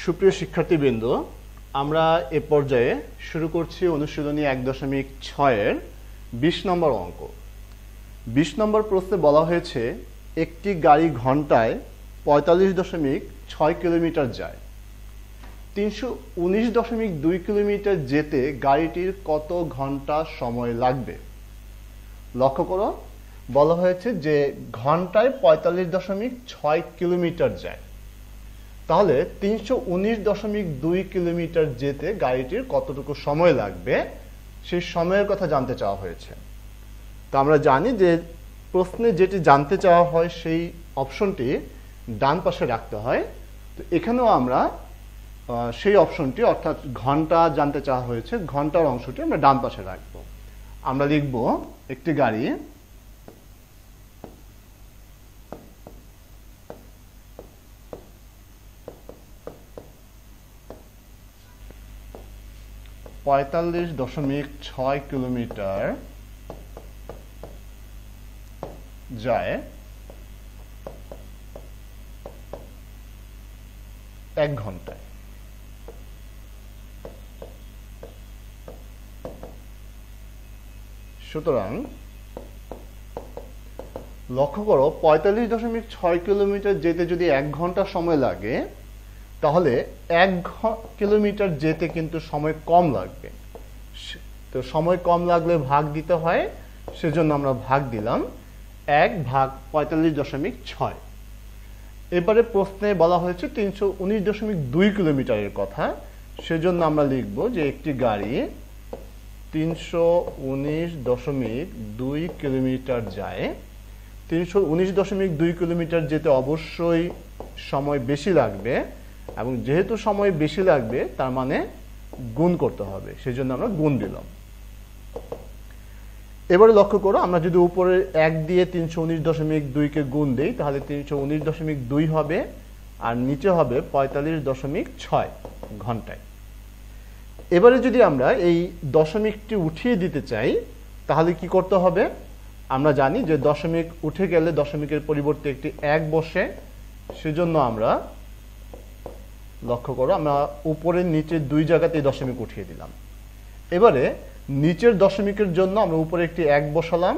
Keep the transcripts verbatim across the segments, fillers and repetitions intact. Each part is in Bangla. सुप्रिय शिक्षार्थीबृंद आमरा ए पर्याये शुरू करछि अनुशीलनी एक दशमिक छयेर बीस नम्बर अंक। बीस नम्बर प्रश्ने बला हयेछे एकटी गाड़ी घंटाय पैंतालिश दशमिक छय किलोमीटर जाए, तीन सौ उन्नीस दशमिक दुई किलोमीटर जेते गाड़ीटीर कत घंटा समय लागबे। लक्ष्य करो बला हयेछे जे घंटाय पैंतालिश दशमिक छय किलोमीटर जाए, তাহলে तीन सौ उन्नीस दशमिक दो কিলোমিটার যেতে গাড়িটির কতটুকু সময় লাগবে সেই সময়ের কথা জানতে চাওয়া হয়েছে। তো আমরা জানি যে প্রশ্নে যেটি জানতে চাওয়া হয় সেই অপশনটি ডান পাশে রাখতে হয়। তো এখানেও আমরা সেই অপশনটি অর্থাৎ ঘন্টা জানতে চাওয়া হয়েছে, ঘন্টার অংশটি আমরা ডান পাশে রাখব। আমরা লিখব একটি গাড়ি पैंतालिश दशमिक छय किलोमीटर जाए एक घंटा। सूतरां लक्ष्य करो पैंतालिश दशमिक छय किलोमीटर जेते जदि एक घंटा समय लागे তাহলে এক কিলোমিটার যেতে কিন্তু সময় কম লাগবে। তো সময় কম লাগলে ভাগ দিতে হয়, সেজন্য আমরা ভাগ দিলাম এক ভাগ পঁয়তাল্লিশ দশমিক ছয়। এবারে প্রশ্নে বলা হয়েছে তিনশো উনিশ দশমিক দুই কিলোমিটারের কথা, সেজন্য আমরা লিখব যে একটি গাড়ি তিনশো উনিশ দশমিক দুই কিলোমিটার যায়। তিনশো উনিশ দশমিক দুই কিলোমিটার যেতে অবশ্যই সময় বেশি লাগবে এবং যেহেতু সময় বেশি লাগবে তার মানে গুণ করতে হবে, সেজন্য আমরা গুণ দিলাম। এবারে লক্ষ্য করো আমরা যদি উপরে এক দিয়ে তিনশো উনিশ দশমিক দুইকে গুণ দিই তাহলে তিনশো উনিশ দশমিক দুই হবে আর নিচে হবে পঁয়তাল্লিশ দশমিক ছয় ঘন্টায়। এবারে যদি আমরা এই দশমিকটি উঠিয়ে দিতে চাই তাহলে কি করতে হবে, আমরা জানি যে দশমিক উঠে গেলে দশমিকের পরিবর্তে একটি এক বসে, সেজন্য আমরা লক্ষ্য করো আমরা উপরের নিচের দুই জায়গাতে দশমিক উঠিয়ে দিলাম। এবারে নিচের দশমিকের জন্য আমরা উপরে একটি এক বসালাম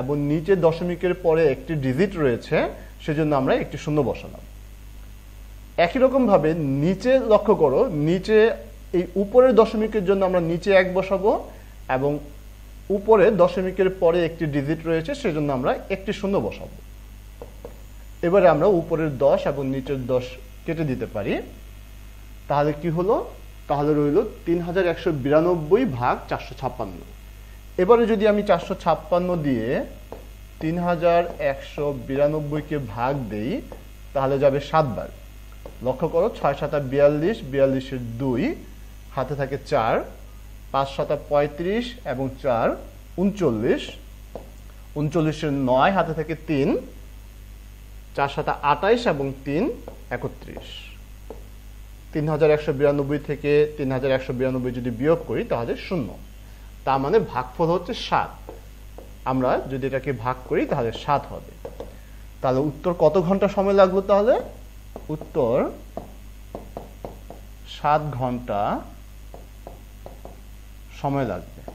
এবং নিচের দশমিকের পরে একটি ডিজিট রয়েছে সেজন্য আমরা একটি শূন্য বসালাম। একই রকমভাবে নিচে লক্ষ্য করো নিচে এই উপরের দশমিকের জন্য আমরা নিচে এক বসাবো এবং উপরে দশমিকের পরে একটি ডিজিট রয়েছে সেজন্য আমরা একটি শূন্য বসাবো। এবারে আমরা উপরের দশ এবং নিচের দশ কেটে দিতে পারি, তাহলে কি হলো, তাহলে রইল তিন হাজার একশো বিরানব্বই ভাগ চারশো ছাপ্পান্ন। এবারে যদি আমি চারশো ছাপ্পান্ন দিয়ে তিন হাজার একশো বিরানব্বইকে ভাগ দেই তাহলে যাবে সাতবার। লক্ষ্য করো ছয় সাতা বিয়াল্লিশ, বিয়াল্লিশের দুই, হাতে থাকে চার, পাঁচ সাতা পঁয়ত্রিশ এবং চার উনচল্লিশ, উনচল্লিশের নয়, হাতে থাকে তিন, চার সাতা আটাইশ এবং তিন একত্রিশ। তিন হাজার একশো বিরানব্বই থেকে তিন হাজার একশো বিরানব্বই যদি বিয়োগ করি তাহলে শূন্য, তার মানে ভাগফল হচ্ছে সাত। আমরা যদি এটাকে ভাগ করি তাহলে সাত হবে। তাহলে উত্তর কত ঘন্টা সময় লাগলো, তাহলে উত্তর সাত ঘন্টা সময় লাগবে।